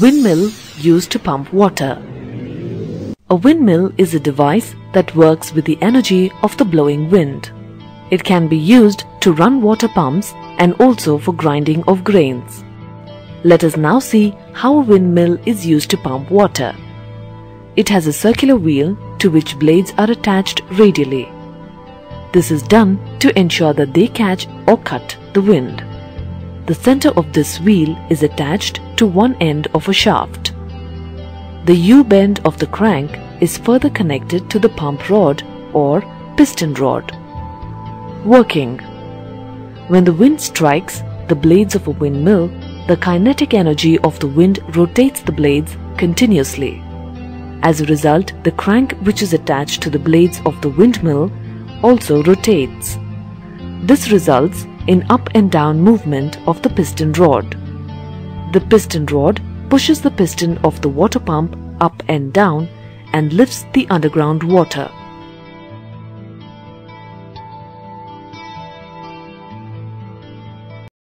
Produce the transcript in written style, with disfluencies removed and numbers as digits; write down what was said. Windmill used to pump water. A windmill is a device that works with the energy of the blowing wind. It can be used to run water pumps and also for grinding of grains. Let us now see how a windmill is used to pump water. It has a circular wheel to which blades are attached radially. This is done to ensure that they catch or cut the wind. The center of this wheel is attached to one end of a shaft. The U-bend of the crank is further connected to the pump rod or piston rod. Working. When the wind strikes the blades of a windmill, the kinetic energy of the wind rotates the blades continuously. As a result, the crank which is attached to the blades of the windmill also rotates. This results in up and down movement of the piston rod. The piston rod pushes the piston of the water pump up and down and lifts the underground water.